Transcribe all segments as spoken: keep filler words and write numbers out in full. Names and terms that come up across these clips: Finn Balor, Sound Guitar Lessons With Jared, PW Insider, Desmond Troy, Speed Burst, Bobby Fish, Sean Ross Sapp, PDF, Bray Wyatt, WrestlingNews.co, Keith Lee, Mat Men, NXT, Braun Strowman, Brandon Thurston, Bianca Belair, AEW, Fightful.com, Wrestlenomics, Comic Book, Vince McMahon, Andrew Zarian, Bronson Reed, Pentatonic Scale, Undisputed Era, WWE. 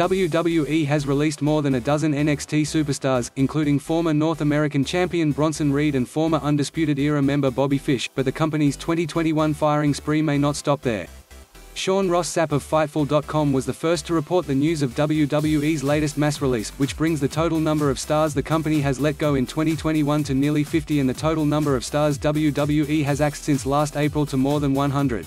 W W E has released more than a dozen N X T superstars, including former North American champion Bronson Reed and former Undisputed Era member Bobby Fish, but the company's twenty twenty-one firing spree may not stop there. Sean Ross Sapp of Fightful dot com was the first to report the news of W W E's latest mass release, which brings the total number of stars the company has let go in twenty twenty-one to nearly fifty and the total number of stars W W E has axed since last April to more than one hundred.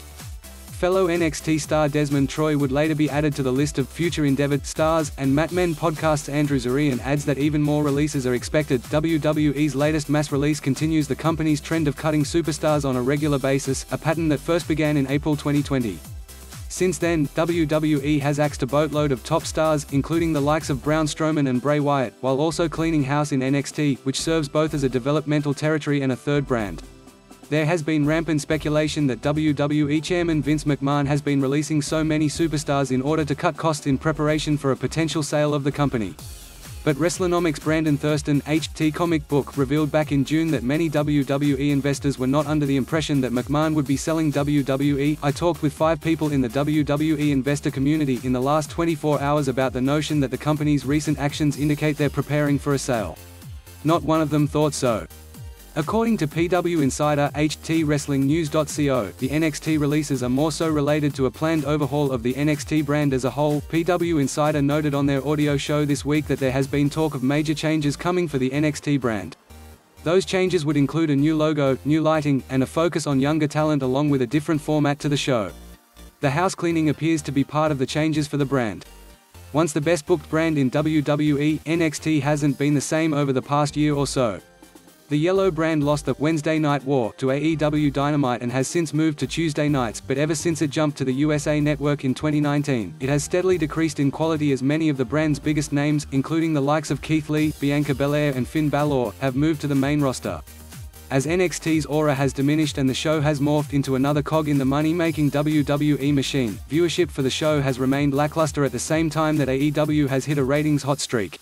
Fellow N X T star Desmond Troy would later be added to the list of future endeavored stars, and Mat Men podcast's Andrew Zarian adds that even more releases are expected. W W E's latest mass release continues the company's trend of cutting superstars on a regular basis, a pattern that first began in April twenty twenty. Since then, W W E has axed a boatload of top stars, including the likes of Braun Strowman and Bray Wyatt, while also cleaning house in N X T, which serves both as a developmental territory and a third brand. There has been rampant speculation that W W E chairman Vince McMahon has been releasing so many superstars in order to cut costs in preparation for a potential sale of the company. But Wrestlenomics' Brandon Thurston, H T Comic Book, revealed back in June that many W W E investors were not under the impression that McMahon would be selling W W E. I talked with five people in the W W E investor community in the last twenty-four hours about the notion that the company's recent actions indicate they're preparing for a sale. Not one of them thought so. According to P W Insider, H T Wrestling News dot co, the N X T releases are more so related to a planned overhaul of the N X T brand as a whole. P W Insider noted on their audio show this week that there has been talk of major changes coming for the N X T brand. Those changes would include a new logo, new lighting, and a focus on younger talent along with a different format to the show. The house cleaning appears to be part of the changes for the brand. Once the best booked brand in W W E, N X T hasn't been the same over the past year or so. The yellow brand lost the Wednesday Night War to A E W Dynamite and has since moved to Tuesday nights, but ever since it jumped to the U S A Network in twenty nineteen, it has steadily decreased in quality as many of the brand's biggest names, including the likes of Keith Lee, Bianca Belair and Finn Balor, have moved to the main roster. As N X T's aura has diminished and the show has morphed into another cog in the money-making W W E machine, viewership for the show has remained lackluster at the same time that A E W has hit a ratings hot streak.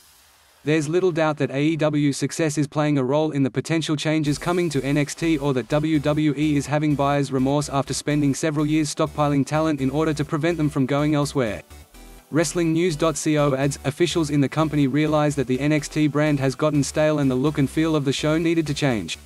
There's little doubt that A E W's success is playing a role in the potential changes coming to N X T, or that W W E is having buyer's remorse after spending several years stockpiling talent in order to prevent them from going elsewhere. Wrestling News dot co adds, officials in the company realize that the N X T brand has gotten stale and the look and feel of the show needed to change.